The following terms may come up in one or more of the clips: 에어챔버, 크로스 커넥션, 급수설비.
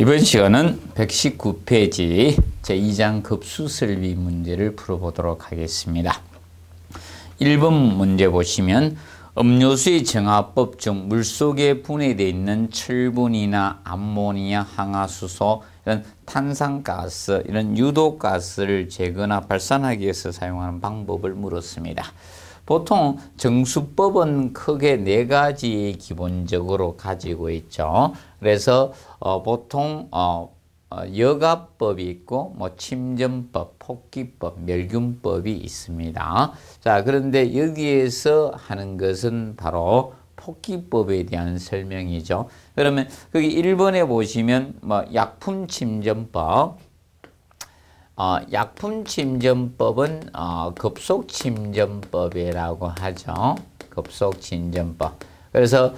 이번 시간은 119페이지 제2장 급수설비 문제를 풀어보도록 하겠습니다. 1번 문제 보시면 음료수의 정화법 중 물속에 분해되어 있는 철분이나 암모니아, 항화수소, 이런 탄산가스, 이런 유독가스를 제거나 발산하기 위해서 사용하는 방법을 물었습니다. 보통 정수법은 크게 4가지 기본적으로 가지고 있죠. 그래서 보통 여가법이 있고 침전법, 폭기법, 멸균법이 있습니다. 자, 그런데 여기에서 하는 것은 바로 폭기법에 대한 설명이죠. 그러면 거기 1번에 보시면 약품 침전법, 약품침전법은 급속침전법이라고 하죠. 급속침전법. 그래서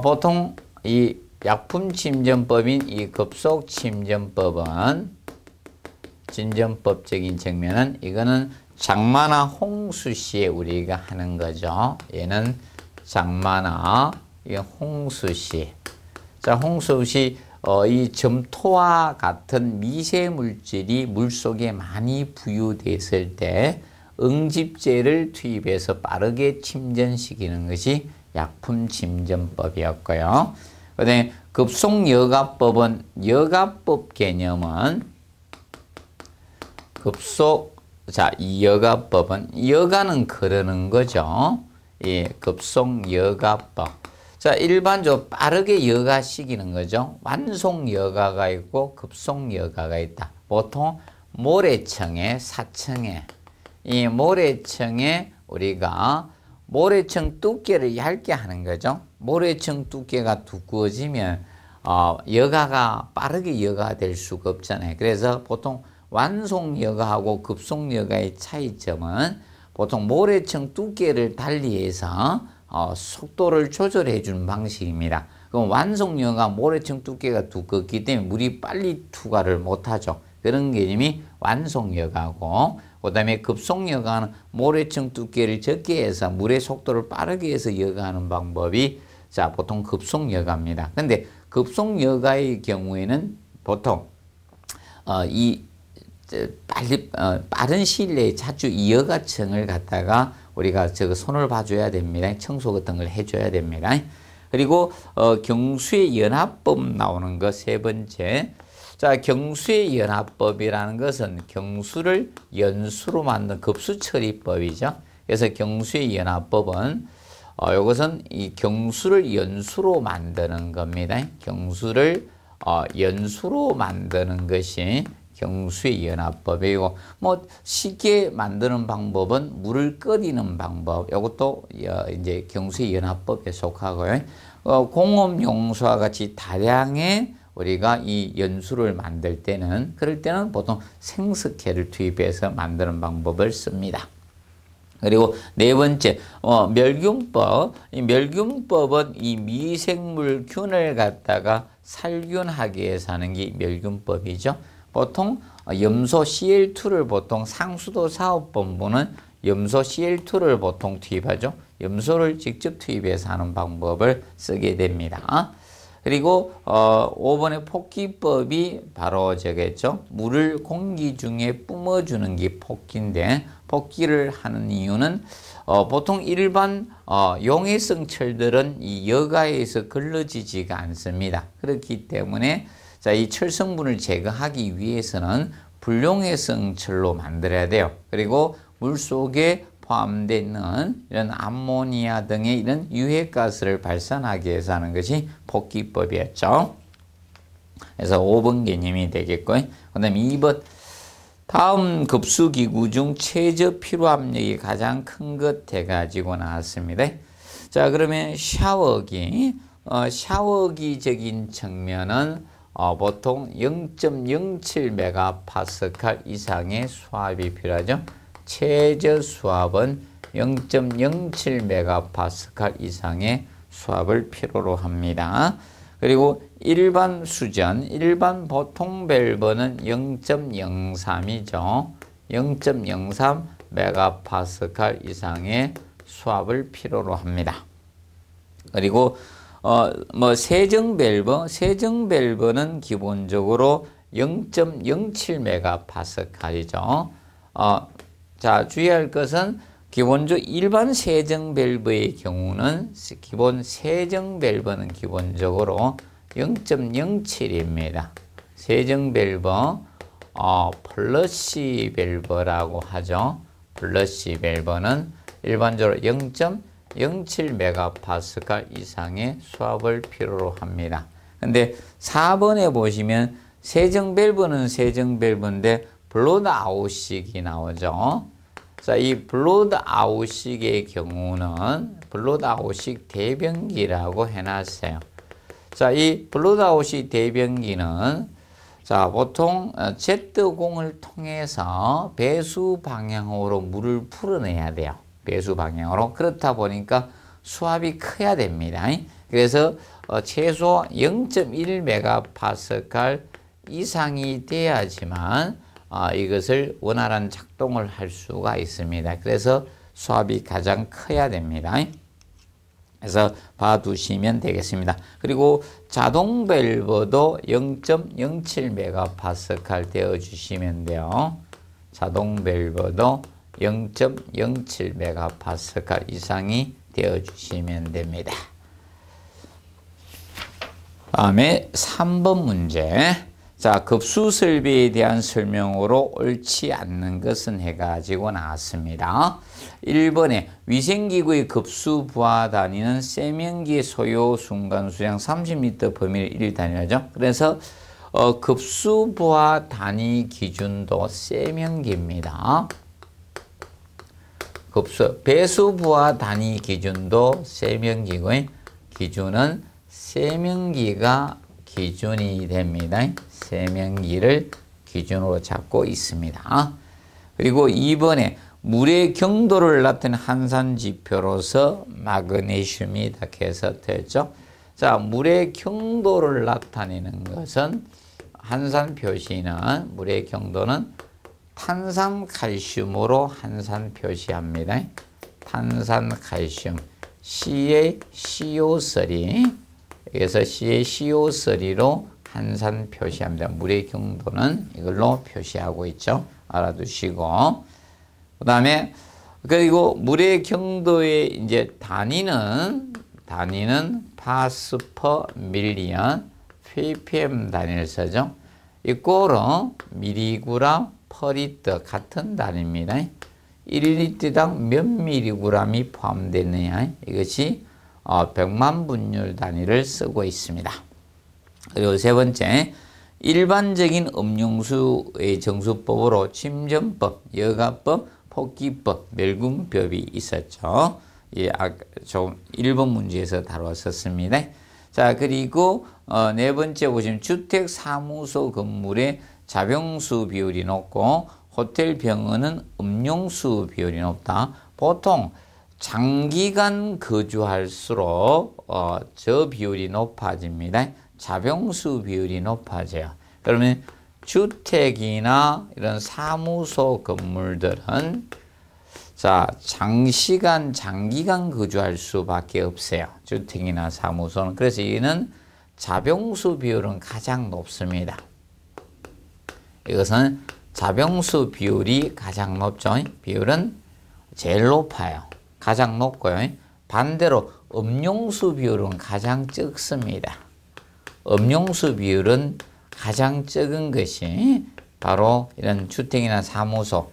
보통 이 약품침전법인 이 급속침전법은 침전법적인 측면은 이거는 장마나 홍수시에 우리가 하는 거죠. 얘는 장마나 홍수시. 자, 홍수시. 이 점토와 같은 미세물질이 물속에 많이 부유됐을 때 응집제를 투입해서 빠르게 침전시키는 것이 약품침전법이었고요. 그다음에 급속여가법은 여가법 개념은 여가법은 여가는 그러는 거죠. 예, 급속여가법. 자, 일반적으로 빠르게 여가시키는 거죠. 완속여가가 있고 급속여가가 있다. 보통 모래층에, 사층에, 이 모래층에 우리가 모래층 두께를 얇게 하는 거죠. 모래층 두께가 두꺼워지면 여가가 빠르게 여가될 수가 없잖아요. 그래서 보통 완속여가하고 급속여가의 차이점은 보통 모래층 두께를 달리해서 속도를 조절해 주는 방식입니다. 그럼 완속여가 모래층 두께가 두껍기 때문에 물이 빨리 투과를 못하죠. 그런 개념이 완속여가고, 그 다음에 급속여가는 모래층 두께를 적게 해서 물의 속도를 빠르게 해서 여가하는 방법이 보통 급속여가입니다. 그런데 급속여가의 경우에는 보통 빠른 시일 내에 자주 이 여가층을 갖다가 우리가 저거 손을 봐줘야 됩니다. 청소 같은 걸 해줘야 됩니다. 그리고 경수의 연화법 나오는 것 3번째. 자, 경수의 연화법이라는 것은 경수를 연수로 만든 급수처리법이죠. 그래서 경수의 연화법은 이것은 이 경수를 연수로 만드는 겁니다. 경수를 연수로 만드는 것이 경수의 연화법이고, 쉽게 만드는 방법은 물을 끓이는 방법, 이것도 이제 경수의 연화법에 속하고요. 공업 용수와 같이 다량의 우리가 이 연수를 만들 때는, 그럴 때는 보통 생석회를 투입해서 만드는 방법을 씁니다. 그리고 4번째, 멸균법. 이 멸균법은 이 미생물균을 갖다가 살균하기 위해서 하는 게 멸균법이죠. 보통 염소 CL2를 보통 상수도 사업본부는 염소 CL2를 보통 투입하죠. 염소를 직접 투입해서 하는 방법을 쓰게 됩니다. 그리고 5번의 폭기법이 바로 저겠죠. 물을 공기 중에 뿜어주는 게 폭기인데, 폭기를 하는 이유는 보통 일반 용해성 철들은 이 여가에서 걸러지지가 않습니다. 그렇기 때문에 자, 이 철성분을 제거하기 위해서는 불용해성 철로 만들어야 돼요. 그리고 물속에 포함되어 있는 이런 암모니아 등의 이런 유해가스를 발산하기 위해서 하는 것이 폭기법이었죠. 그래서 5번 개념이 되겠고요. 그 다음에 2번. 다음 급수기구 중 최저 필요압력이 가장 큰 것 해가지고 나왔습니다. 자, 그러면 샤워기, 샤워기적인 측면은 보통 0.07MPa 이상의 수압이 필요하죠. 최저 수압은 0.07MPa 이상의 수압을 필요로 합니다. 그리고 일반 수전, 일반 보통 밸브는 0.03이죠. 0.03MPa 이상의 수압을 필요로 합니다. 그리고 세정밸브, 세정밸브는 기본적으로 0.07MPa까지죠. 자, 주의할 것은 기본적으로 일반 세정밸브의 경우는 기본 세정밸브는 기본적으로 0.07입니다. 세정밸브, 플러시 밸브라고 하죠. 플러시 밸브는 일반적으로 0.07MPa 이상의 수압을 필요로 합니다. 근데 4번에 보시면 세정 밸브는 세정 밸브인데 블로드 아웃식이 나오죠. 자, 이 블로드 아웃식의 경우는 블로드 아웃식 대변기라고 해놨어요. 자, 이 블로드 아웃식 대변기는 자, 보통 제트공을 통해서 배수 방향으로 물을 풀어내야 돼요. 배수 방향으로. 그렇다 보니까 수압이 커야 됩니다. 그래서 최소 0.1MPa 이상이 돼야지만 이것을 원활한 작동을 할 수가 있습니다. 그래서 수압이 가장 커야 됩니다. 그래서 봐두시면 되겠습니다. 그리고 자동 밸브도 0.07MPa 되어주시면 돼요. 자동 밸브도 0.07MPa 이상이 되어주시면 됩니다. 다음에 3번 문제. 자, 급수설비에 대한 설명으로 옳지 않는 것은 해가지고 나왔습니다. 1번에 위생기구의 급수 부하 단위는 세면기의 소요 순간 수량 30m 범위를 1단위라죠. 그래서 급수 부하 단위 기준도 세면기입니다. 급수 배수 부하 단위 기준도 세면기고요. 기준은 세면기가 기준이 됩니다. 세면기를 기준으로 잡고 있습니다. 그리고 2번에 물의 경도를 나타낸 환산 지표로서 마그네슘이 해석됐죠. 자, 물의 경도를 나타내는 것은 환산 표시는 물의 경도는 탄산칼슘으로 환산 표시합니다. 탄산칼슘 CaCO3 그래서 CaCO3로 환산 표시합니다. 물의 경도는 이걸로 표시하고 있죠. 알아두시고 그다음에 그리고 물의 경도의 이제 단위는 파스 퍼 밀리언 ppm 단위를 쓰죠. 이꼴은 미리그램 퍼리터 같은 단위입니다. 1리터당 몇 미리그램이 포함되느냐 이것이 100만 분율 단위를 쓰고 있습니다. 그리고 세 번째 일반적인 음용수의 정수법으로 침전법, 여가법, 폭기법, 멸균법이 있었죠. 예, 좀 1번 문제에서 다뤘었습니다. 자, 그리고 네 번째 보시면 주택 사무소 건물의 자병수 비율이 높고 호텔 병원은 음용수 비율이 높다. 보통 장기간 거주할수록 저 비율이 높아집니다. 자병수 비율이 높아져요. 그러면 주택이나 이런 사무소 건물들은 자, 장기간 거주할 수밖에 없어요. 주택이나 사무소는. 그래서 이는 자병수 비율은 가장 높습니다. 이것은 자병수 비율이 가장 높죠. 비율은 제일 높아요. 가장 높고요. 반대로 음용수 비율은 가장 적습니다. 음용수 비율은 가장 적은 것이 바로 이런 주택이나 사무소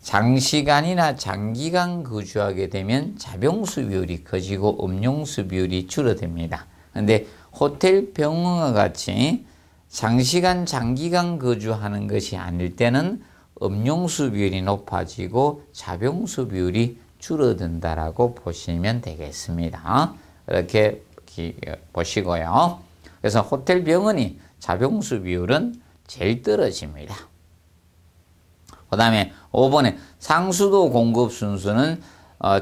장시간이나 장기간 거주하게 되면 자병수 비율이 커지고 음용수 비율이 줄어듭니다. 그런데 호텔 병원과 같이 장시간 장기간 거주하는 것이 아닐 때는 음용수 비율이 높아지고 자병수 비율이 줄어든다라고 보시면 되겠습니다. 이렇게 보시고요. 그래서 호텔 병원이 자병수 비율은 제일 떨어집니다. 그 다음에 5번에 상수도 공급 순수는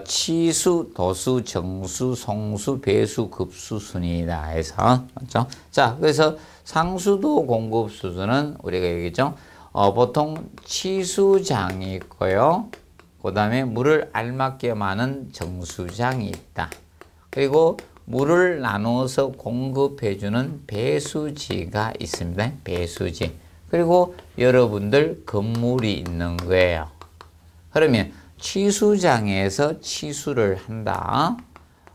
치수, 도수, 정수, 성수, 배수, 급수 순이다 해서 맞죠? 자, 그래서 상수도 공급 순수는 우리가 얘기했죠. 보통 치수장이 있고요. 그 다음에 물을 알맞게 마는 정수장이 있다. 그리고 물을 나눠서 공급해주는 배수지가 있습니다. 배수지. 그리고 여러분들 건물이 있는 거예요. 그러면 취수장에서 취수를 한다.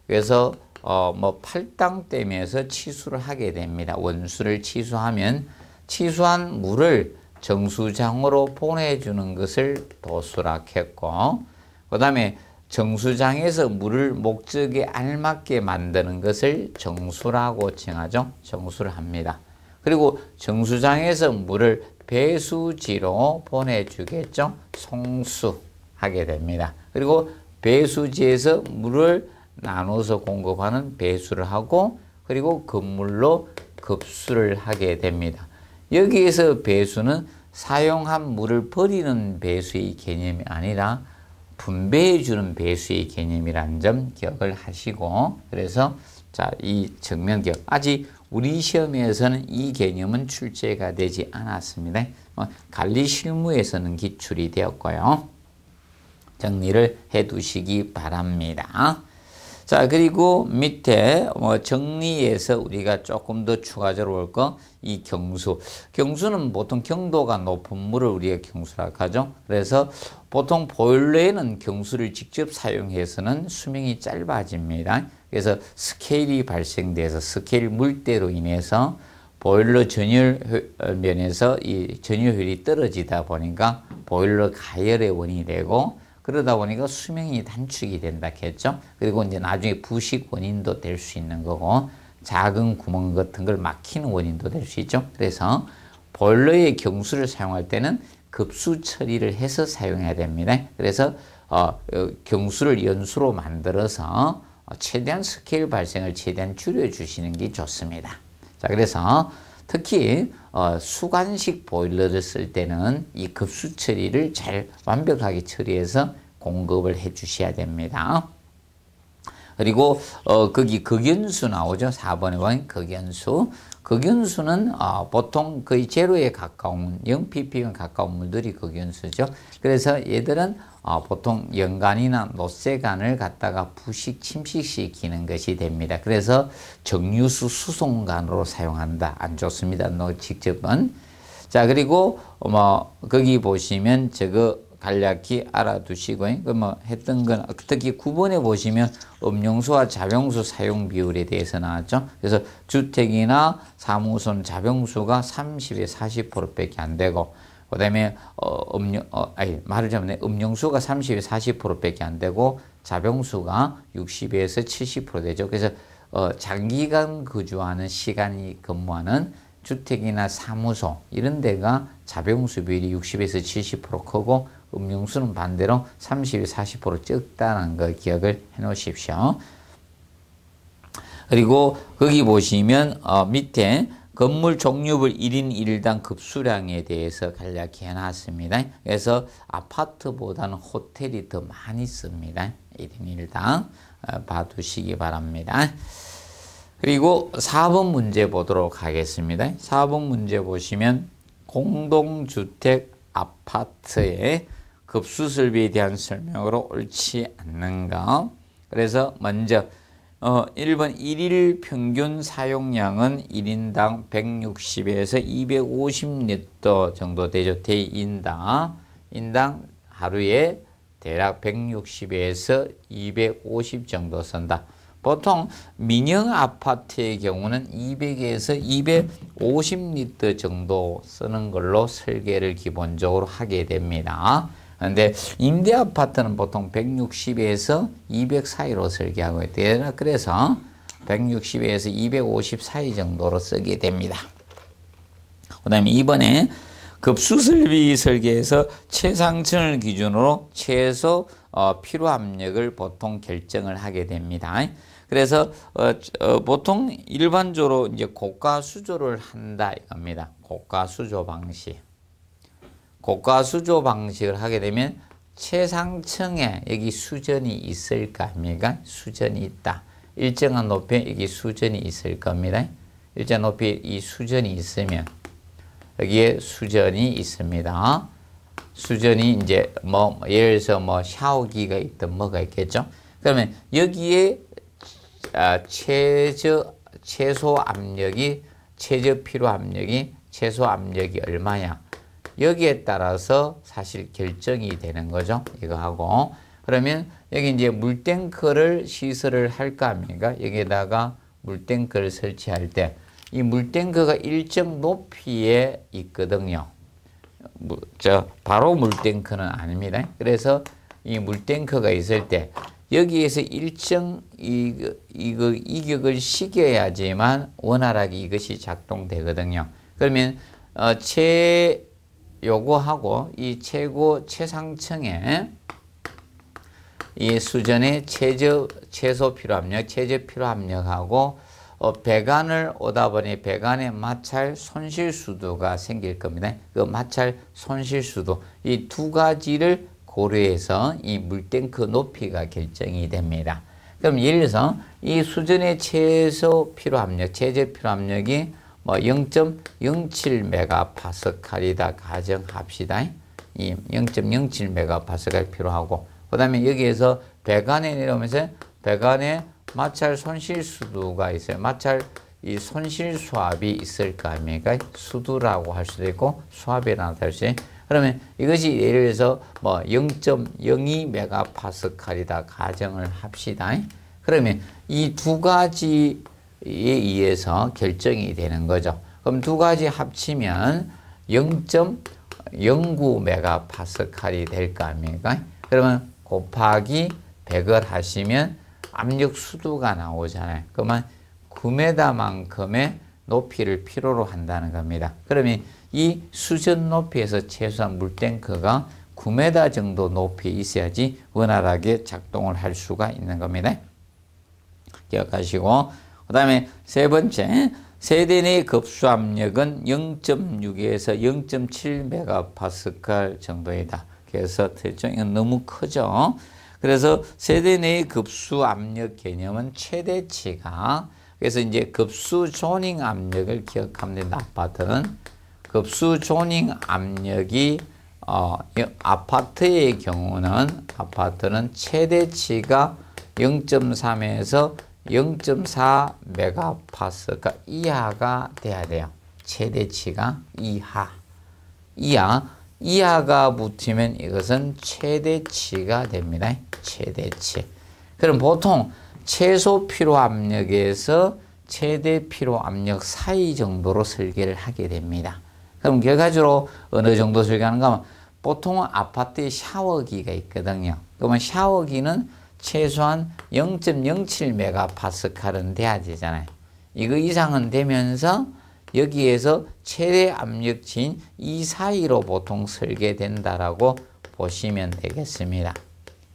그래서 뭐 팔당댐에서 취수를 하게 됩니다. 원수를 취수하면 취수한 물을 정수장으로 보내주는 것을 도수락했고, 그 다음에 정수장에서 물을 목적에 알맞게 만드는 것을 정수라고 칭하죠. 정수를 합니다. 그리고 정수장에서 물을 배수지로 보내주겠죠. 송수하게 됩니다. 그리고 배수지에서 물을 나눠서 공급하는 배수를 하고, 그리고 건물로 급수를 하게 됩니다. 여기에서 배수는 사용한 물을 버리는 배수의 개념이 아니라 분배해주는 배수의 개념이라는 점 기억을 하시고, 그래서 자, 이 정면 기억. 아직 우리 시험에서는 이 개념은 출제가 되지 않았습니다. 관리 실무에서는 기출이 되었고요. 정리를 해두시기 바랍니다. 자, 그리고 밑에 뭐 정리해서 우리가 조금 더 추가적으로 볼 거, 이 경수. 경수는 보통 경도가 높은 물을 우리가 경수라고 하죠. 그래서 보통 보일러에는 경수를 직접 사용해서는 수명이 짧아집니다. 그래서 스케일이 발생돼서 스케일 물대로 인해서 보일러 전열 면에서 이 전열효율이 떨어지다 보니까 보일러 가열의 원인이 되고, 그러다 보니까 수명이 단축이 된다 했죠. 그리고 이제 나중에 부식 원인도 될 수 있는 거고, 작은 구멍 같은 걸 막히는 원인도 될 수 있죠. 그래서 보일러의 경수를 사용할 때는 급수 처리를 해서 사용해야 됩니다. 그래서 경수를 연수로 만들어서 최대한 스케일 발생을 최대한 줄여주시는 게 좋습니다. 자, 그래서 특히 수관식 보일러를 쓸 때는 이 급수 처리를 잘 완벽하게 처리해서 공급을 해 주셔야 됩니다. 그리고 거기 극연수 나오죠. 4번에 보면 극연수. 극연수는 보통 거의 제로에 가까운 0ppm에 가까운 물들이 극연수죠. 그래서 얘들은 보통 연간이나 노쇠간을 갖다가 부식, 침식시키는 것이 됩니다. 그래서 정유수 수송관으로 사용한다. 안 좋습니다. 너 직접은. 자, 그리고 뭐 거기 보시면 저거 간략히 알아두시고, 뭐 했던 건 특히 9번에 보시면 음용수와 자병수 사용 비율에 대해서 나왔죠. 그래서 주택이나 사무소는 자병수가 30에 40%밖에 안 되고, 그 다음에 음용수가 30에서 40%밖에 안 되고 자병수가 60에서 70% 되죠. 그래서 장기간 거주하는 시간이 근무하는 주택이나 사무소 이런 데가 자병수 비율이 60에서 70% 크고 음용수는 반대로 30에서 40% 적다는 거 기억을 해 놓으십시오. 그리고 거기 보시면 밑에 건물 종류별 1인 1당 급수량에 대해서 간략히 해놨습니다. 그래서 아파트보다는 호텔이 더 많이 씁니다. 1인 1당 봐두시기 바랍니다. 그리고 4번 문제 보도록 하겠습니다. 4번 문제 보시면 공동주택 아파트의 급수설비에 대한 설명으로 옳지 않는가. 그래서 먼저 1번 1일 평균 사용량은 1인당 160에서 250리터 정도 되죠. 인당 하루에 대략 160에서 250 정도 쓴다. 보통 민영 아파트의 경우는 200에서 250리터 정도 쓰는 걸로 설계를 기본적으로 하게 됩니다. 근데 임대 아파트는 보통 160에서 200 사이로 설계하고 있대요. 그래서 160에서 250 사이 정도로 쓰게 됩니다. 그 다음에 이번에 급수설비 설계에서 최상층을 기준으로 최소 필요압력을 보통 결정을 하게 됩니다. 그래서 보통 일반적으로 이제 고가 수조를 한다 이겁니다. 고가 수조 방식. 고가 수조 방식을 하게 되면 최상층에 여기 수전이 있을 거 아닙니까? 수전이 있다. 일정한 높이에 여기 수전이 있을 겁니다. 일정한 높이에 이 수전이 있으면 여기에 수전이 있습니다. 수전이 이제 뭐 예를 들어서 뭐 샤워기가 있든 뭐가 있겠죠. 그러면 여기에 최저 필요 압력이 최소 압력이 얼마야. 여기에 따라서 사실 결정이 되는 거죠. 이거하고. 그러면 여기 이제 물탱크를 시설을 할까 합니까? 여기에다가 물탱크를 설치할 때 이 물탱크가 일정 높이에 있거든요. 바로 물탱크는 아닙니다. 그래서 이 물탱크가 있을 때 여기에서 일정 이격을 시켜야지만 원활하게 이것이 작동되거든요. 그러면 요거하고 이 최상층에 이 수전의 최소 필요압력, 최저 필요압력하고 배관을 오다 보니 배관에 마찰 손실수도가 생길 겁니다. 그 마찰 손실수도 이 두 가지를 고려해서 이 물탱크 높이가 결정이 됩니다. 그럼 예를 들어서 이 수전의 최소 필요압력, 최저 필요압력이 0.07MPa이다 가정합시다. 이 0.07MPa가 필요하고 그 다음에 여기에서 배관에 내려오면서 배관에 마찰 손실수도가 있어요. 마찰 이 손실수압이 있을 거 아닙니까? 수두라고 할 수도 있고 수압이라고 할 수 있어요. 그러면 이것이 예를 들어서 0.02MPa이다 가정을 합시다. 그러면 이 두 가지에 의해서 결정이 되는 거죠. 그럼 두 가지 합치면 0.09MPa이 될 거 아닙니까? 그러면 곱하기 100을 하시면 압력 수두가 나오잖아요. 그러면 9m만큼의 높이를 필요로 한다는 겁니다. 그러면 이 수전 높이에서 최소한 물탱크가 9m 정도 높이에 있어야지 원활하게 작동을 할 수가 있는 겁니다. 기억하시고 그 다음에 세 번째 세대 내 급수압력은 0.6에서 0.7MPa 정도이다. 그래서 틀죠. 이건 너무 크죠. 그래서 세대 내의 급수 압력 개념은 최대치가 그래서 이제 급수 조닝 압력을 기억하면 된다. 아파트는 급수 조닝 압력이 아파트의 경우는 최대치가 0.3에서 0.4MPa 이하가 돼야 돼요. 최대치가 이하가 붙으면 이것은 최대치가 됩니다. 최대치. 그럼 보통 최소 필요 압력에서 최대 필요 압력 사이 정도로 설계를 하게 됩니다. 그럼 결과적으로 어느 정도 설계하는가 하면 보통은 아파트에 샤워기가 있거든요. 그러면 샤워기는 최소한 0.07MPa는 돼야 되잖아요. 이거 이상은 되면서 여기에서 최대 압력치인 이 사이로 보통 설계된다라고 보시면 되겠습니다.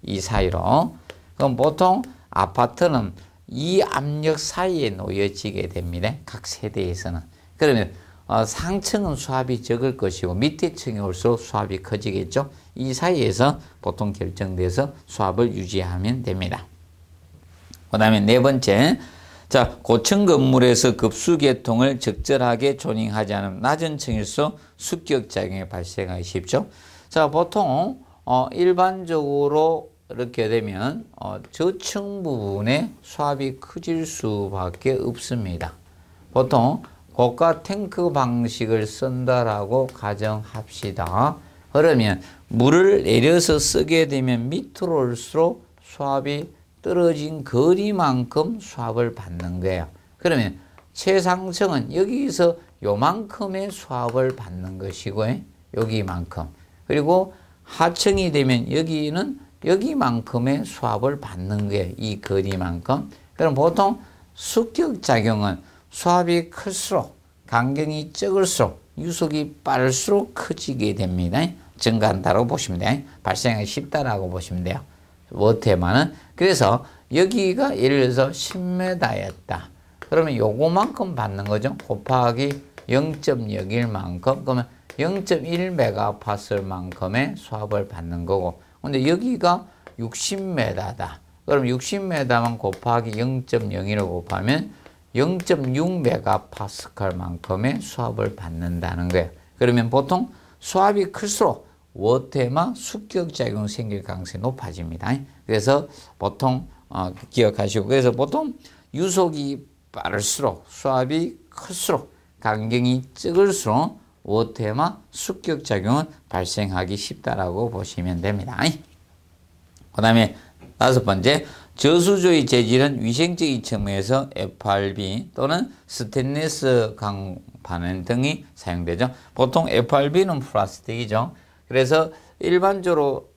이 사이로. 그럼 보통 아파트는 이 압력 사이에 놓여지게 됩니다. 각 세대에서는. 그러면 상층은 수압이 적을 것이고 밑에 층이 올수록 수압이 커지겠죠. 이 사이에서 보통 결정돼서 수압을 유지하면 됩니다. 그 다음에 네 번째. 자, 고층 건물에서 급수계통을 적절하게 조닝하지 않으면 낮은 층일수록 습격작용이 발생하기 쉽죠. 자, 보통 일반적으로 이렇게 되면 저층 부분에 수압이 커질 수밖에 없습니다. 보통 고가 탱크 방식을 쓴다라고 가정합시다. 그러면 물을 내려서 쓰게 되면 밑으로 올수록 수압이 떨어진 거리만큼 수압을 받는 거예요. 그러면 최상층은 여기서 요만큼의 수압을 받는 것이고 여기만큼. 그리고 하층이 되면 여기는 여기만큼의 수압을 받는 거예요. 이 거리만큼. 그럼 보통 습격작용은 수압이 클수록 강경이 적을수록 유속이 빠를수록 커지게 됩니다. 증가한다고 보시면 돼요. 발생하기 쉽다라고 보시면 돼요. 워테만은 그래서 여기가 예를 들어서 10m였다. 그러면 요거만큼 받는 거죠. 곱하기 0.01만큼 그러면 0.1MPa 만큼의 수압을 받는 거고 근데 여기가 60m다. 그럼 60m만 곱하기 0.01을 곱하면 0.6MPa 만큼의 수압을 받는다는 거예요. 그러면 보통 수압이 클수록 워테마 습격작용이 생길 가능성이 높아집니다. 그래서 보통 기억하시고, 그래서 보통 유속이 빠를수록 수압이 클수록 강경이 적을수록 워터에만 숙격작용은 발생하기 쉽다라고 보시면 됩니다. 그 다음에 다섯 번째, 저수조의 재질은 위생적인 측면에서 FRB 또는 스테인리스 강판 등이 사용되죠. 보통 FRB는 플라스틱이죠. 그래서 일반적으로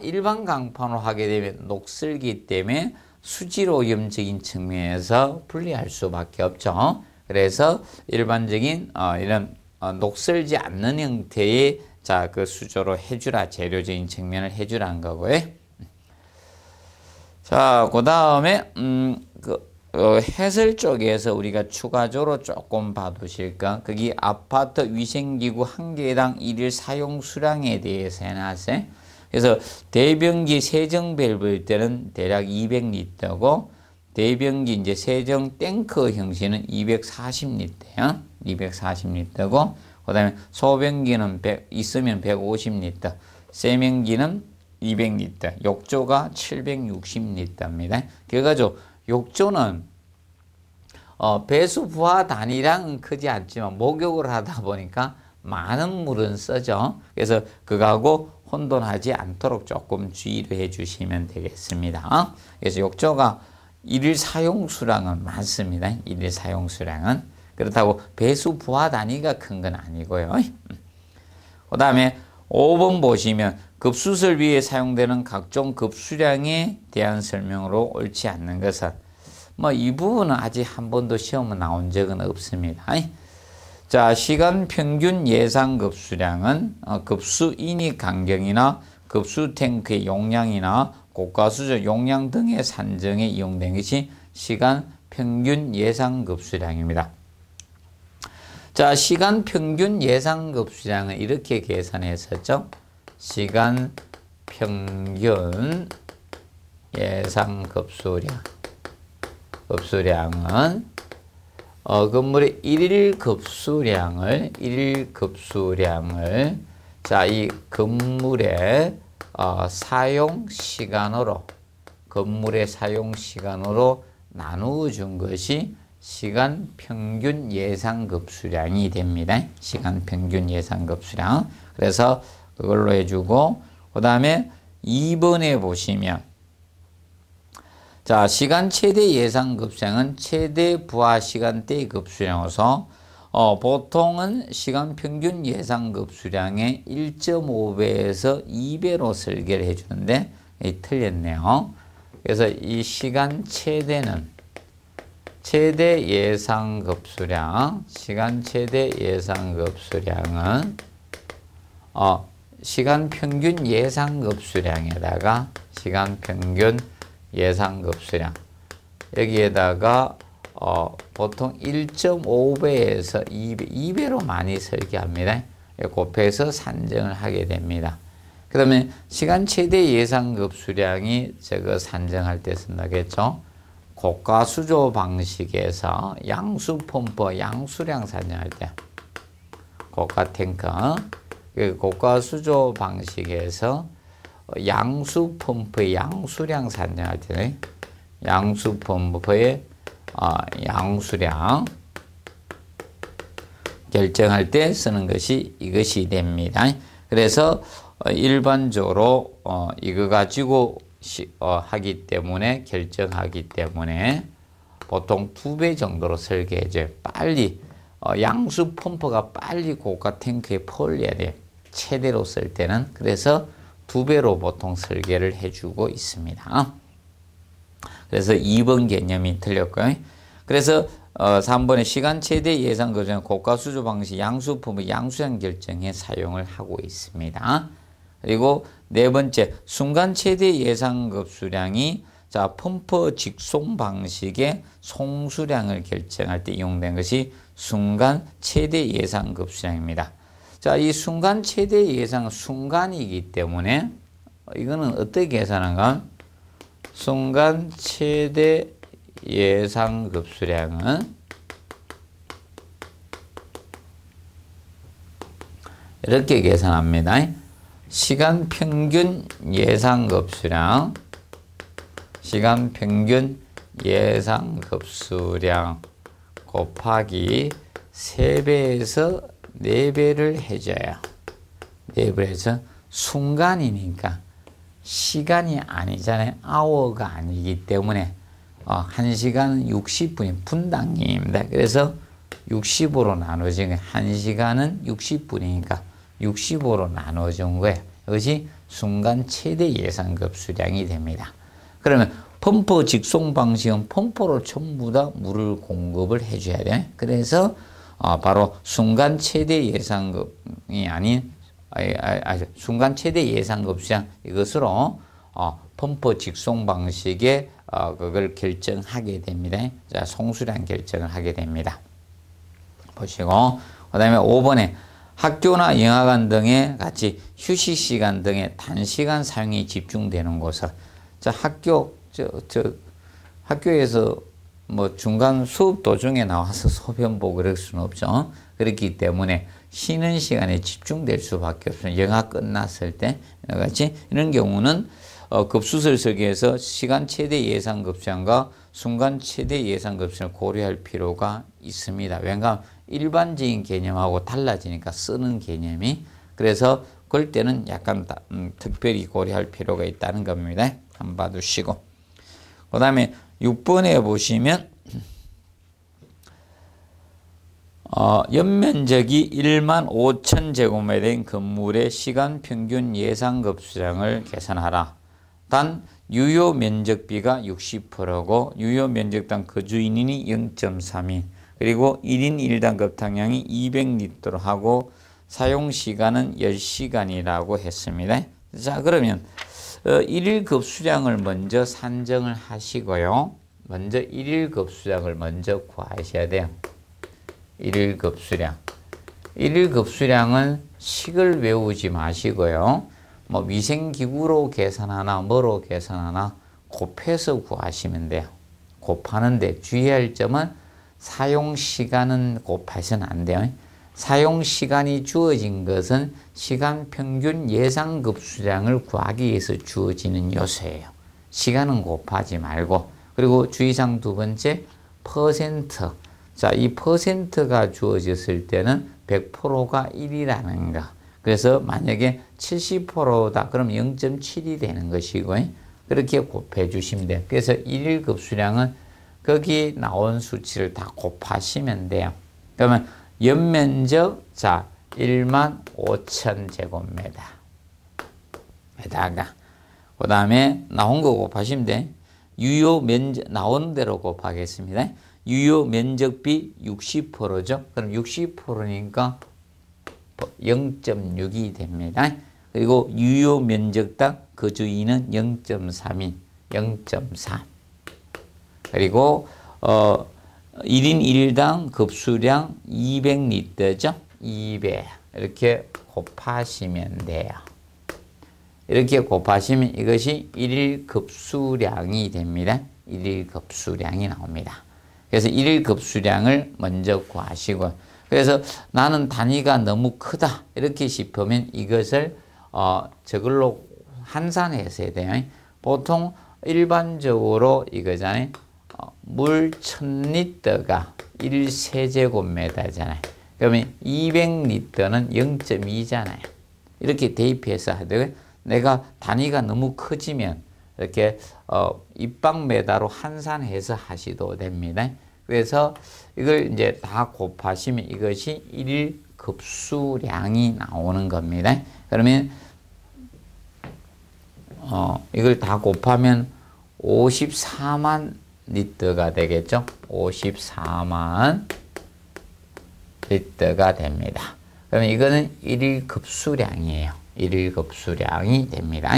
일반 강판으로 하게 되면 녹슬기 때문에 수질 오염적인 측면에서 분리할 수밖에 없죠. 그래서 일반적인 이런 녹슬지 않는 형태의 그 수조로 해주라, 재료적인 측면을 해주라는 거고요. 자, 그 다음에 해설 쪽에서 우리가 추가적으로 조금 봐두실까? 그게 아파트 위생기구 한 개당 일일 사용 수량에 대해서 해놨어요. 그래서 대변기 세정 밸브일 때는 대략 200리터고 대변기 이제 세정 탱크 형식은 240리터예요. 240리터고 그다음에 소변기는 있으면 150리터, 세면기는 200리터, 욕조가 760리터입니다. 그래가지고 욕조는 배수 부하 단위랑은 크지 않지만 목욕을 하다 보니까 많은 물은 쓰죠. 그래서 그거하고 혼돈하지 않도록 조금 주의를 해 주시면 되겠습니다. 그래서 욕조가 일일 사용 수량은 많습니다. 일일 사용 수량은. 그렇다고 배수 부하 단위가 큰 건 아니고요. 그 다음에 5번 보시면 급수설비에 사용되는 각종 급수량에 대한 설명으로 옳지 않는 것은, 이 부분은 아직 한 번도 시험은 나온 적은 없습니다. 자, 시간 평균 예상 급수량은 급수 인위 강경이나 급수 탱크의 용량이나 고가수조 용량 등의 산정에 이용된 것이 시간 평균 예상 급수량입니다. 자, 시간 평균 예상 급수량은 이렇게 계산했었죠. 시간 평균 예상 급수량은 건물의 일일 급수량을 자, 이 건물의 사용 시간으로 나누어 준 것이 시간 평균 예상 급수량이 됩니다. 시간 평균 예상 급수량. 그래서 그걸로 해주고, 그 다음에 2번에 보시면, 자, 시간 최대 예상 급수량은 최대 부하 시간대의 급수량으로서, 보통은 시간 평균 예상 급수량의 1.5배에서 2배로 설계를 해주는데, 틀렸네요. 그래서 이 시간 최대는, 시간 최대 예상 급수량은, 시간 평균 예상 급수량에다가 여기에다가 보통 1.5배에서 2배로 많이 설계합니다. 곱해서 산정을 하게 됩니다. 그러면 시간 최대 예상 급수량이 저거 산정할 때 쓴다겠죠. 고가 수조 방식에서 양수 펌프 양수량 산정할 때 고가 탱크 고가 수조 방식에서 양수 펌프의 양수량 산정할 때는 양수 펌프의 양수량 결정할 때 쓰는 것이 이것이 됩니다. 그래서 일반적으로 이거 가지고 하기 때문에 결정하기 때문에 보통 2배 정도로 설계해줘요. 빨리 양수 펌프가 빨리 고가 탱크에 풀려야 돼요. 최대로 쓸 때는. 그래서 2배로 보통 설계를 해주고 있습니다. 그래서 2번 개념이 틀렸고요. 그래서 3번의 시간 최대 예상 급수량 고가 수조 방식 양수 펌프 양수량 결정에 사용을 하고 있습니다. 그리고 네 번째, 순간 최대 예상 급수량이 자, 펌프 직송 방식의 송수량을 결정할 때 이용된 것이 순간 최대 예상 급수량입니다. 자, 이 순간 최대 예상은 순간이기 때문에 이거는 어떻게 계산한가? 순간 최대 예상 급수량은 이렇게 계산합니다. 시간 평균 예상 급수량 시간 평균 예상 급수량 곱하기 3배에서 4배를 해줘요. 4배에서 순간이니까 시간이 아니잖아요. 아워가 아니기 때문에 1시간은 60분이 분당입니다. 그래서 60으로 나눠진 거예요. 1시간은 60분이니까 60으로 나눠준 거예요. 이것이 순간 최대 예상 급수량이 됩니다. 그러면 펌프 직송 방식은 펌프로 전부 다 물을 공급을 해줘야 돼요. 그래서 바로 순간 최대 예상급이 아닌 순간 최대 예상급수량 이것으로 펌프 직송 방식의 그걸 결정하게 됩니다. 자, 송수량 결정을 하게 됩니다. 보시고 그 다음에 5번에 학교나 영화관 등의 같이 휴식 시간 등의 단시간 사용이 집중되는 곳을 자 학교에서 뭐 중간 수업 도중에 나와서 소변보고 그럴 수는 없죠. 그렇기 때문에 쉬는 시간에 집중될 수밖에 없어요. 영화 끝났을 때 같이 이런 경우는 급수설 설계에서 시간 최대 예상 급수량과 순간 최대 예상 급수량을 고려할 필요가 있습니다. 왜냐하면 일반적인 개념하고 달라지니까 쓰는 개념이 그래서 그럴 때는 약간 특별히 고려할 필요가 있다는 겁니다. 한번 봐두시고 그 다음에 6번에 보시면 연면적이 15,000제곱미터인 건물의 시간 평균 예상 급수량을 계산하라. 단 유효 면적비가 60%고 유효 면적당 거주인이 0.32 그리고 1인 1당 급탕량이 200리터로 하고 사용시간은 10시간이라고 했습니다. 자 그러면 1일 급수량을 먼저 산정을 하시고요. 먼저 1일 급수량을 먼저 구하셔야 돼요. 1일 급수량. 1일 급수량은 식을 외우지 마시고요. 뭐 위생기구로 계산하나 뭐로 계산하나 곱해서 구하시면 돼요. 곱하는데 주의할 점은 사용시간은 곱하시면 안 돼요. 사용시간이 주어진 것은 시간 평균 예상 급수량을 구하기 위해서 주어지는 요소예요. 시간은 곱하지 말고 그리고 주의사항 두 번째 퍼센트 자, 이 퍼센트가 주어졌을 때는 100%가 1이라는 거 그래서 만약에 70%다 그럼 0.7이 되는 것이고 그렇게 곱해 주시면 돼요. 그래서 1일 급수량은 거기 나온 수치를 다 곱하시면 돼요. 그러면 연면적 자 15,000제곱미터 에다가 그 다음에 나온 거 곱하시면 돼. 유효 면적 나온 대로 곱하겠습니다. 유효 면적비 60%죠. 그럼 60%니까 0.6이 됩니다. 그리고 유효 면적당 거주인은 0.32, 0.3 그리고 1인 1당 급수량 200리터죠. 200 이렇게 곱하시면 돼요. 이렇게 곱하시면 이것이 1일 급수량이 됩니다. 1일 급수량이 나옵니다. 그래서 1일 급수량을 먼저 구하시고 그래서 나는 단위가 너무 크다 이렇게 싶으면 이것을 저걸로 환산해서 해야 돼요. 보통 일반적으로 이거잖아요. 물 1000리터가 1세제곱미터잖아요. 그러면 200리터는 0.2잖아요. 이렇게 대입해서 하더라고요. 내가 단위가 너무 커지면 이렇게 입방메다로 환산해서 하시도 됩니다. 그래서 이걸 이제 다 곱하시면 이것이 1일 급수량이 나오는 겁니다. 그러면 이걸 다 곱하면 54만 리터가 되겠죠. 54만 리터가 됩니다. 그러면 이거는 1일 급수량이에요. 1일 급수량이 됩니다.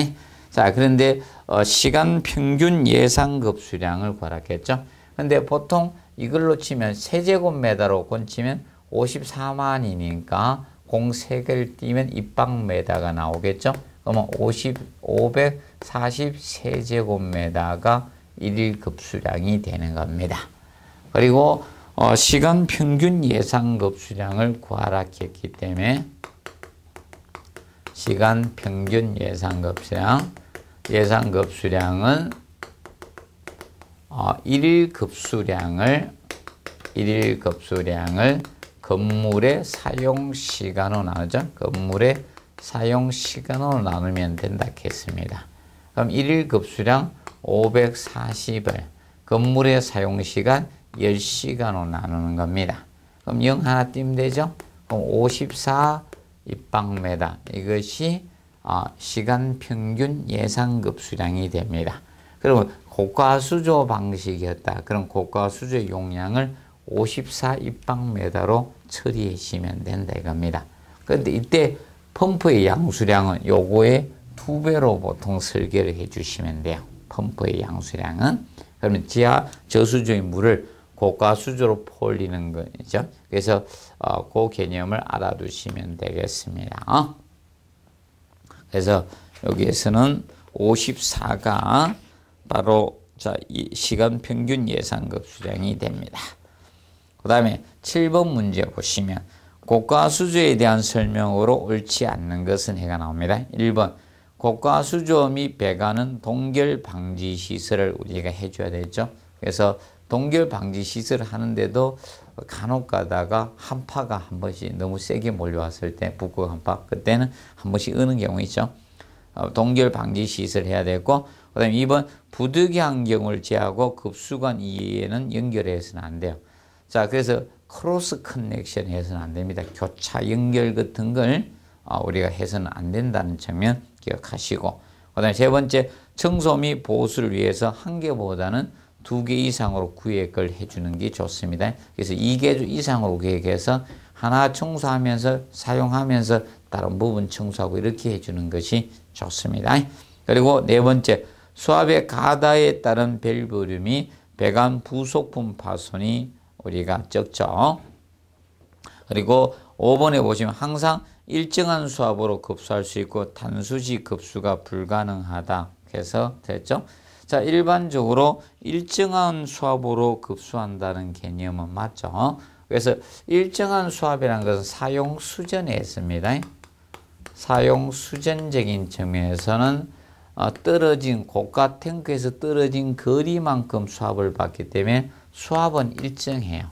자, 그런데 시간 평균 예상 급수량을 구하겠죠. 근데 보통 이걸로 치면 세제곱미터로 치면 54만이니까 공 3개를 띄면 입방메다가 나오겠죠. 그러면 543제곱미터가 1일 급수량이 되는 겁니다. 그리고 시간 평균 예상 급수량을 구하라 했기 때문에 시간 평균 예상 급수량은 일일 급수량을 건물의 사용시간으로 나누죠. 건물의 사용시간으로 나누면 된다 했습니다. 그럼 일일 급수량 540을 건물의 사용시간 10시간으로 나누는 겁니다. 그럼 0 하나 띄면 되죠. 그럼 54 입방메다. 이것이 시간 평균 예상 급수량이 됩니다. 그러면 고가수조 방식이었다. 그럼 고가수조의 용량을 54 입방메다로 처리해 주시면 된다 이겁니다. 그런데 이때 펌프의 양수량은 요거의 2배로 보통 설계를 해 주시면 돼요. 펌프의 양수량은. 그러면 지하 저수조의 물을 고가수조로 풀리는 거죠. 그래서 그 개념을 알아두시면 되겠습니다. 그래서 여기에서는 54가 바로 이 시간 평균 예상 급수량이 됩니다. 그 다음에 7번 문제 보시면 고가수조에 대한 설명으로 옳지 않는 것은 해가 나옵니다. 1번 고가수조 및 배관은 동결 방지 시설을 우리가 해줘야 되죠. 그래서 동결 방지 시설을 하는데도 간혹 가다가 한파가 한 번씩 너무 세게 몰려왔을 때 북극 한파, 그때는 한 번씩 오는 경우 있죠. 동결 방지 시설을 해야 되고, 그 다음에 2번 부득이 환경을 제하고 급수관 이외에는 연결해서는 안 돼요. 자, 그래서 크로스 커넥션 해서는 안 됩니다. 교차 연결 같은 걸 우리가 해서는 안 된다는 측면 기억하시고, 그 다음에 세 번째 청소 및 보수를 위해서 한 개보다는 2개 이상으로 구획을 해주는 게 좋습니다. 그래서 2개 이상으로 구획해서 하나 청소하면서 사용하면서 다른 부분 청소하고 이렇게 해주는 것이 좋습니다. 그리고 네 번째, 수압의 가다에 따른 밸브륨이 배관 부속품 파손이 우리가 적죠. 그리고 5번에 보시면 항상 일정한 수압으로 급수할 수 있고 단수식 급수가 불가능하다 해서 됐죠. 자, 일반적으로 일정한 수압으로 급수한다는 개념은 맞죠. 그래서 일정한 수압이라는 것은 사용 수전에 있습니다. 사용 수전적인 측면에서는 떨어진 고가 탱크에서 떨어진 거리만큼 수압을 받기 때문에 수압은 일정해요.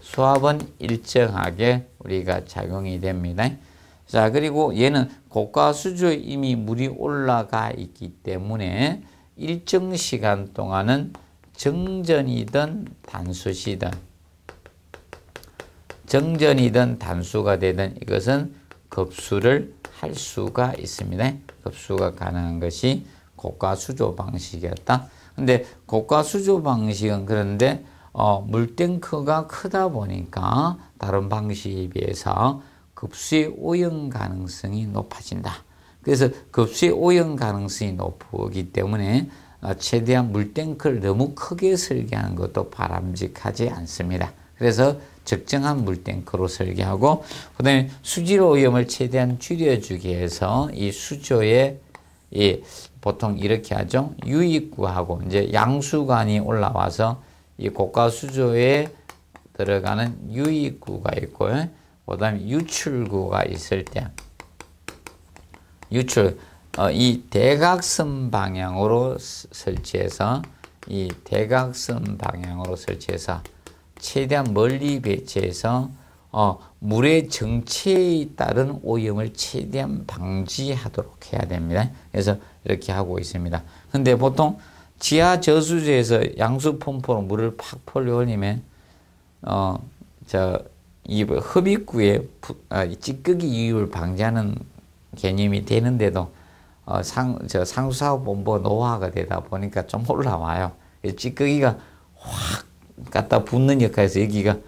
수압은 일정하게 우리가 작용이 됩니다. 자, 그리고 얘는 고가 수조에 이미 물이 올라가 있기 때문에 일정 시간 동안은 정전이든 단수가 되든 이것은 급수를 할 수가 있습니다. 급수가 가능한 것이 고가 수조 방식이었다. 근데 고가 수조 방식은 그런데 물탱크가 크다 보니까 다른 방식에 비해서 급수의 오염 가능성이 높아진다. 그래서 급수의 오염 가능성이 높기 때문에 최대한 물탱크를 너무 크게 설계하는 것도 바람직하지 않습니다. 그래서 적정한 물탱크로 설계하고, 그 다음에 수질 오염을 최대한 줄여주기 위해서 이 수조에 보통 이렇게 하죠. 유입구하고 이제 양수관이 올라와서 이 고가 수조에 들어가는 유입구가 있고, 그 다음에 유출구가 있을 때 이 대각선 방향으로 설치해서 최대한 멀리 배치해서 물의 정체에 따른 오염을 최대한 방지하도록 해야 됩니다. 그래서 이렇게 하고 있습니다. 근데 보통 지하 저수지에서 양수 펌프로 물을 팍 펄려 올리면 이 흡입구에 찌꺼기 유입을 방지하는 개념이 되는데도 상수사업본부 노화가 되다 보니까 좀 올라와요. 찌꺼기가 확 갖다 붙는 역할에서 여기가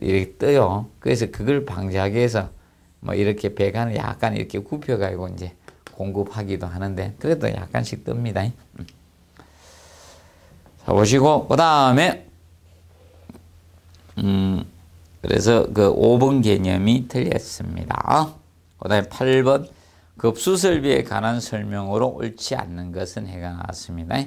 이렇게 떠요. 그래서 그걸 방지하기 위해서 뭐 이렇게 배관을 약간 이렇게 굽혀가지고 이제 공급하기도 하는데 그래도 약간씩 뜹니다. 자, 보시고 그 다음에 그래서 그 5번 개념이 틀렸습니다. 그 다음에 8번 급수설비에 관한 설명으로 옳지 않는 것은 해가 나왔습니다.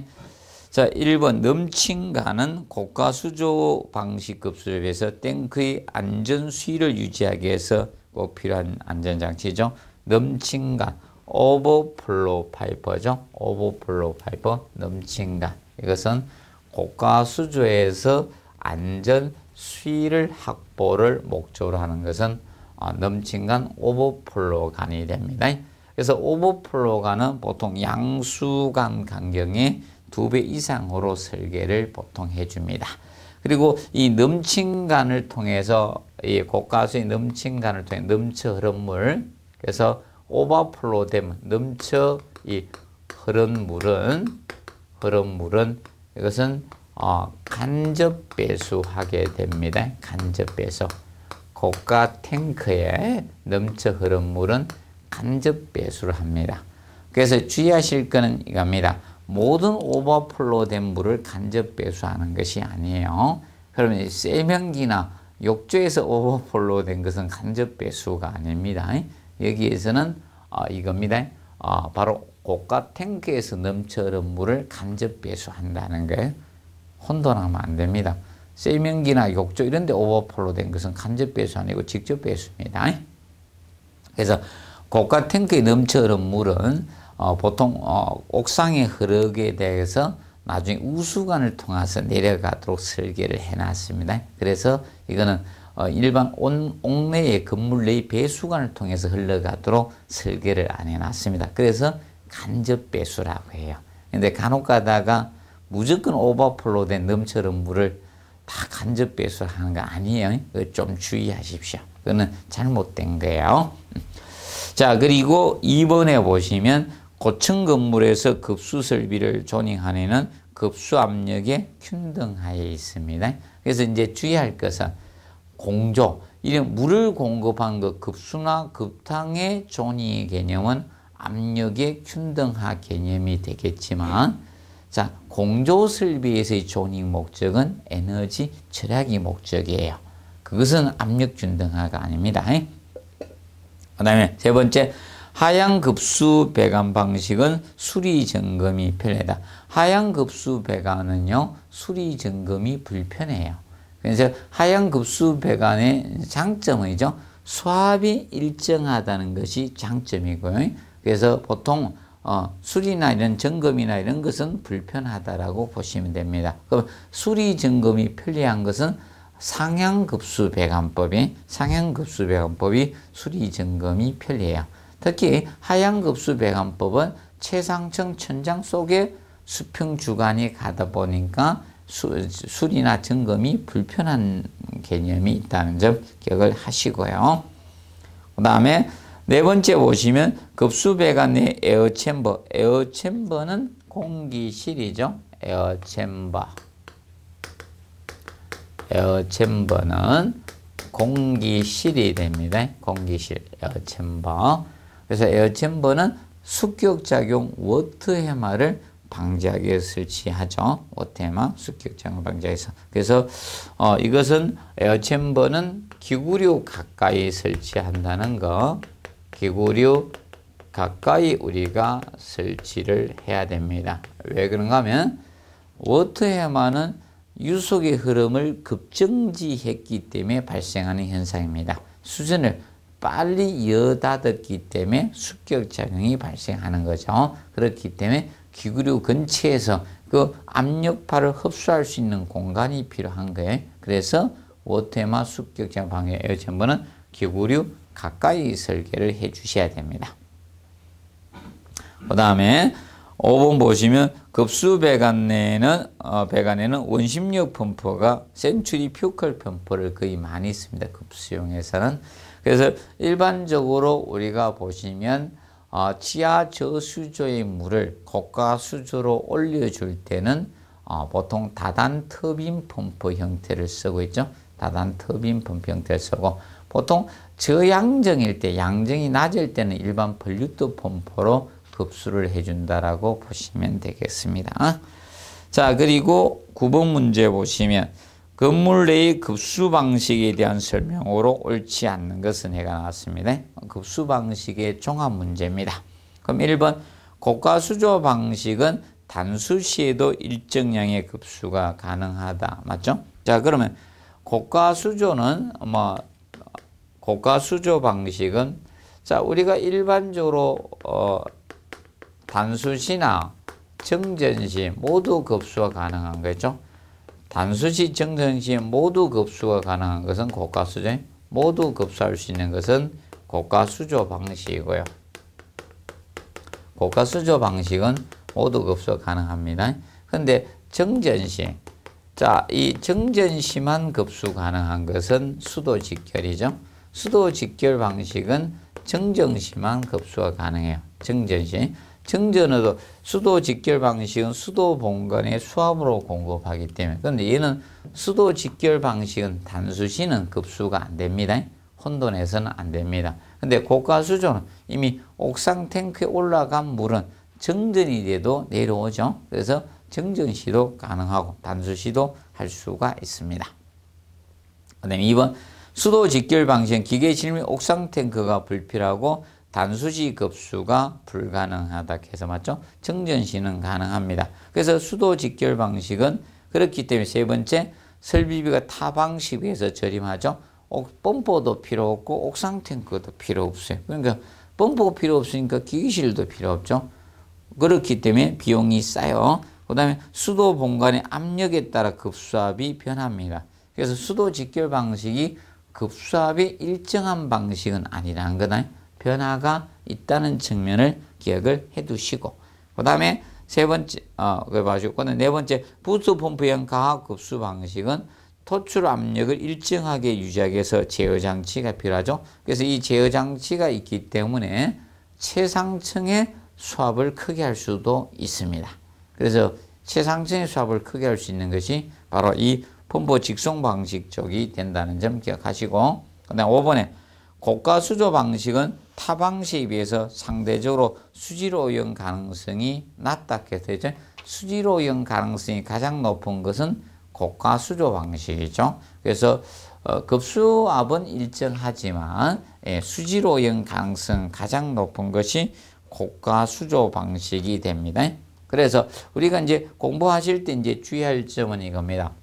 자, 1번 넘침가는 고가 수조 방식 급수를 위해서 탱크의 안전 수위를 유지하기 위해서 꼭 필요한 안전장치죠. 넘침간, 오버플로 파이퍼죠. 오버플로 파이퍼, 넘침간. 이것은 고가 수조에서 안전 수위를 확보를 목적으로 하는 것은 넘친간 오버플로간이 됩니다. 그래서 오버플로간은 보통 양수간 간경의 2배 이상으로 설계를 보통 해줍니다. 그리고 이 넘친간을 통해서 이 고가수의 넘친간을 통해 넘쳐 흐른 물, 그래서 오버플로 되면 넘쳐 이 흐른 물은 이것은 간접 배수하게 됩니다. 간접 배수. 고가 탱크에 넘쳐 흐른 물은 간접 배수를 합니다. 그래서 주의하실 것은 이겁니다. 모든 오버플로 된 물을 간접 배수하는 것이 아니에요. 그러면 세면기나 욕조에서 오버플로 된 것은 간접 배수가 아닙니다. 여기에서는 이겁니다. 바로 고가 탱크에서 넘쳐 흐른 물을 간접 배수한다는 거예요. 혼돈하면 안 됩니다. 세면기나 욕조 이런 데 오버플로 된 것은 간접 배수 아니고 직접 배수입니다. 그래서 고가 탱크에 넘쳐 흐른 물은 보통 옥상에 흐르게 돼서 나중에 우수관을 통해서 내려가도록 설계를 해놨습니다. 그래서 이거는 일반 옥내의 건물 내의 배수관을 통해서 흘러가도록 설계를 안 해놨습니다. 그래서 간접 배수라고 해요. 근데 간혹 가다가 무조건 오버플로 된 넘쳐흐른 물을 다 간접 배수하는 거 아니에요. 좀 주의하십시오. 그거는 잘못된 거예요. 자, 그리고 2번에 보시면 고층 건물에서 급수설비를 조닝하는 급수압력의 균등하에 있습니다. 그래서 이제 주의할 것은 공조, 이런 물을 공급한 그 급수나 급탕의 조닝의 개념은 압력의 균등하 개념이 되겠지만, 자, 공조설비에서의 조닝 목적은 에너지 절약이 목적이에요. 그것은 압력 균등하가 아닙니다. 그 다음에 세 번째, 하향급수 배관 방식은 수리점검이 편하다. 하향급수 배관은요, 수리점검이 불편해요. 그래서 하향급수 배관의 장점이죠. 수압이 일정하다는 것이 장점이고요. 그래서 보통 수리나 이런 점검이나 이런 것은 불편하다라고 보시면 됩니다. 그럼 수리점검이 편리한 것은 상향급수 배관법이 수리점검이 편리해요. 특히 하향급수 배관법은 최상층 천장 속에 수평 주간이 가다 보니까 수리나 점검이 불편한 개념이 있다는 점 기억을 하시고요. 그 다음에 네 번째 보시면 급수 배관 내 에어챔버. 에어챔버는 공기실이죠. 에어챔버는 공기실이 됩니다. 공기실, 에어챔버. 그래서 에어챔버는 습격작용 워터헤마를 방지하기 위해서 설치하죠. 워터헤마, 습격작용 방지해서. 그래서 이것은 에어챔버는 기구류 가까이 설치한다는 거. 기구류 가까이 우리가 설치를 해야 됩니다. 왜 그런가 하면 워터헤마는 유속의 흐름을 급정지했기 때문에 발생하는 현상입니다. 수전을 빨리 여닫았기 때문에 습격작용이 발생하는 거죠. 그렇기 때문에 기구류 근처에서 그 압력파를 흡수할 수 있는 공간이 필요한 거예요. 그래서 워터헤마 습격작용 방해 에어챔버는 기구류 가까이 설계를 해 주셔야 됩니다. 그 다음에 5번 보시면 급수 배관에는 원심력 펌프가 센트리퓨컬 펌프를 거의 많이 씁니다. 급수용에서는. 그래서 일반적으로 우리가 보시면 지하 저수조의 물을 고가 수조로 올려줄 때는 보통 다단 터빈 펌프 형태를 쓰고 있죠. 다단 터빈 펌프 형태를 쓰고, 보통 저양정일 때, 양정이 낮을 때는 일반 벌류도 펌프로 급수를 해준다라고 보시면 되겠습니다. 자, 그리고 9번 문제 보시면 건물 내의 급수 방식에 대한 설명으로 옳지 않는 것은 해가 나왔습니다. 급수 방식의 종합 문제입니다. 그럼 1번 고가 수조 방식은 단수시에도 일정량의 급수가 가능하다. 맞죠? 자, 그러면 고가 수조는 고가 수조 방식은, 자, 우리가 일반적으로 단수시나 정전시 모두 급수가 가능한 거죠. 단수시 정전시 모두 급수가 가능한 것은 고가수죠. 모두 급수할 수 있는 것은 고가수조 방식이고요. 고가수조 방식은 모두 급수가 가능합니다. 근데 정전시, 자, 이 정전시만 급수 가능한 것은 수도직결이죠. 수도직결 방식은 정전시만 급수가 가능해요. 정전시. 정전에도 수도직결 방식은 수도 본건의 수압으로 공급하기 때문에. 그런데 얘는 수도직결 방식은 단수시는 급수가 안 됩니다. 혼돈해서는 안 됩니다. 근데 고가수조는 이미 옥상 탱크에 올라간 물은 정전이 돼도 내려오죠. 그래서 정전시도 가능하고 단수시도 할 수가 있습니다. 그다음에 2번 수도직결 방식은 기계실 및 옥상 탱크가 불필요하고 단수시 급수가 불가능하다 해서 맞죠? 정전시는 가능합니다. 그래서 수도직결 방식은 그렇기 때문에 세 번째 설비비가 타 방식에 해서 저렴하죠. 펌프도 필요 없고 옥상 탱크도 필요 없어요. 그러니까 펌프가 필요 없으니까 기기실도 필요 없죠. 그렇기 때문에 비용이 싸요. 그 다음에 수도 본관의 압력에 따라 급수압이 변합니다. 그래서 수도 직결 방식이 급수압이 일정한 방식은 아니라는 거다. 변화가 있다는 측면을 기억을 해 두시고, 그 다음에 세 번째, 네 번째 부스 펌프형 가압 급수 방식은 토출 압력을 일정하게 유지하기 위해서 제어 장치가 필요하죠. 그래서 이 제어 장치가 있기 때문에 최상층의 수압을 크게 할 수도 있습니다. 그래서 최상층의 수압을 크게 할 수 있는 것이 바로 이 펌프 직송 방식 쪽이 된다는 점 기억하시고, 그 다음 5번에 고가 수조 방식은 타 방식에 비해서 상대적으로 수질 오염 가능성이 낮다 해서 수질 오염 가능성이 가장 높은 것은 고가 수조 방식이죠. 그래서 급수압은 일정하지만 수질 오염 가능성 가장 높은 것이 고가 수조 방식이 됩니다. 그래서 우리가 이제 공부하실 때 이제 주의할 점은 이겁니다.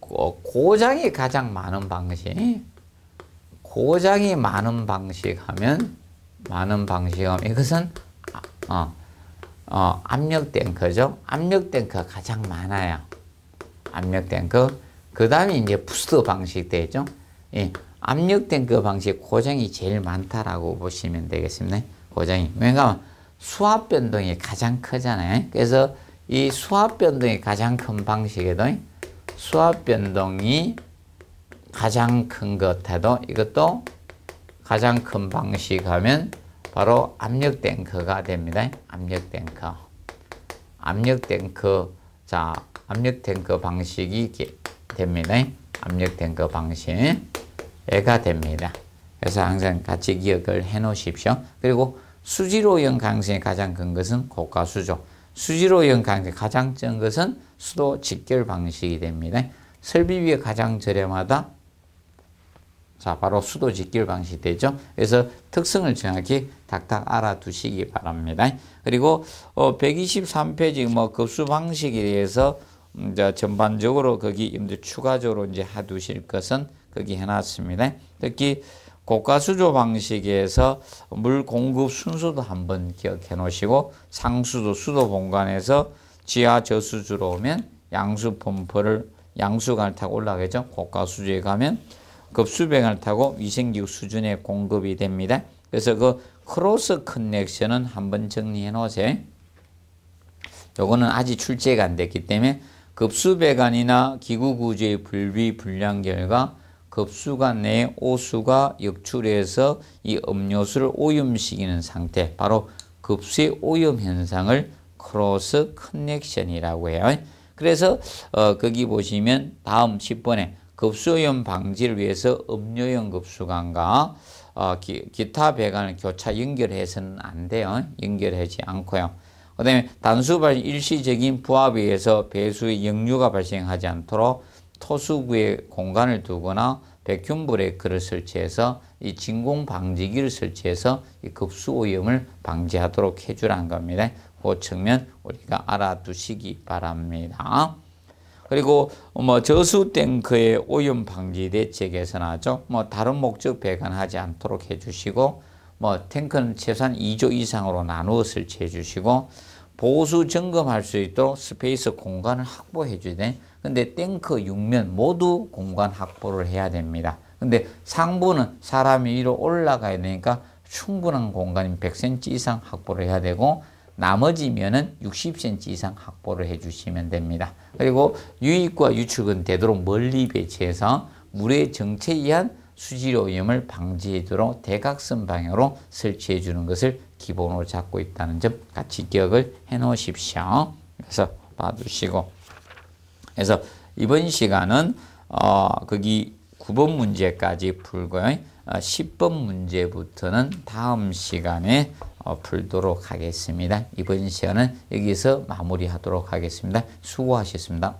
고장이 가장 많은 방식, 고장이 많은 방식 하면, 이것은 압력 탱크죠. 압력 탱크가 가장 많아요. 압력 탱크. 그 다음에 이제 부스트 방식 되죠. 예, 압력 탱크 방식 고장이 제일 많다라고 보시면 되겠습니다. 고장이. 왜냐하면 수압 변동이 가장 크잖아요. 그래서 이 수압 변동이 가장 큰 방식에도 수압 변동이 가장 큰 것에도 이것도 가장 큰 방식 하면 바로 압력 탱크가 됩니다. 압력 탱크. 압력 탱크. 자, 압력 탱크 방식이 됩니다. 압력 탱크 방식. 얘가 됩니다. 그래서 항상 같이 기억을 해 놓으십시오. 그리고 수질오염 가능성이 가장 큰 것은 고가수조, 수질오염 가능성이 가장 적은 것은 수도 직결 방식이 됩니다. 설비비가 가장 저렴하다. 자, 바로 수도 직결 방식이 되죠. 그래서 특성을 정확히 딱딱 알아두시기 바랍니다. 그리고 123페이지 급수 방식에 대해서 이제 전반적으로 거기 이제 추가적으로 이제 해두실 것은 거기 해놨습니다. 특히 고가수조 방식에서 물 공급 순서도 한번 기억해 놓으시고, 상수도 수도 본관에서 지하 저수주로 오면 양수 펌프를 양수관을 타고 올라가겠죠. 고가수조에 가면 급수배관을 타고 위생기구 수준의 공급이 됩니다. 그래서 그 크로스 커넥션은 한번 정리해 놓으세요. 요거는 아직 출제가 안 됐기 때문에 급수배관이나 기구구조의 분리 불량 결과 급수관 내에 오수가 역출해서 이 음료수를 오염시키는 상태, 바로 급수의 오염 현상을 크로스 커넥션이라고 해요. 그래서 거기 보시면 다음 10번에 급수오염 방지를 위해서 음료형 급수관과 기타 배관을 교차 연결해서는 안 돼요. 연결하지 않고요. 그 다음에 단수 발생 일시적인 부압에 의해서 배수의 역류가 발생하지 않도록 토수구에 공간을 두거나 백큐 브레이크를 설치해서 이 진공 방지기를 설치해서 이 급수 오염을 방지하도록 해주라는 겁니다. 그 측면 우리가 알아두시기 바랍니다. 그리고 저수 탱크의 오염 방지 대책에서 나죠. 다른 목적 배관하지 않도록 해주시고, 탱크는 최소한 2조 이상으로 나누어 설치해 주시고, 보수 점검할 수 있도록 스페이스 공간을 확보해 줘야 돼. 근데 탱크 6면 모두 공간 확보를 해야 됩니다. 근데 상부는 사람이 위로 올라가야 되니까 충분한 공간인 100cm 이상 확보를 해야 되고, 나머지면은 60cm 이상 확보를 해 주시면 됩니다. 그리고 유입과 유축은 되도록 멀리 배치해서 물의 정체이한 수질의 오염을 방지하도록 대각선 방향으로 설치해 주는 것을 기본으로 잡고 있다는 점 같이 기억을 해 놓으십시오. 그래서 봐두시고, 그래서 이번 시간은 거기 9번 문제까지 풀고요. 10번 문제부터는 다음 시간에 풀도록 하겠습니다. 이번 시간은 여기서 마무리하도록 하겠습니다. 수고하셨습니다.